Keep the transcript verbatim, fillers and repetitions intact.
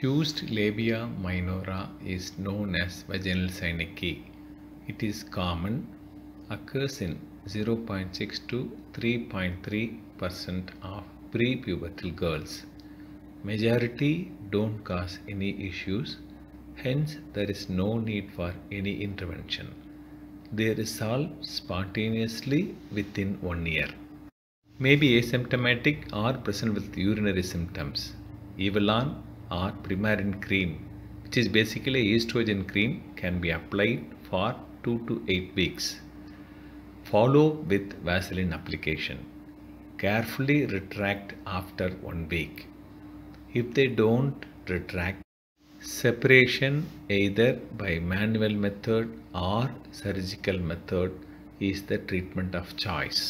Fused labia minora is known as vaginal synaechiae. It is common, occurs in zero point six to three point three percent of prepubertal girls. Majority don't cause any issues, hence there is no need for any intervention. They resolve spontaneously within one year. May be asymptomatic or present with urinary symptoms. Evalon or Premarin cream, which is basically estrogen cream, can be applied for two to eight weeks. Follow with Vaseline application. Carefully retract after one week. If they don't retract, separation either by manual method or surgical method is the treatment of choice.